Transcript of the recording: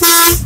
Bye.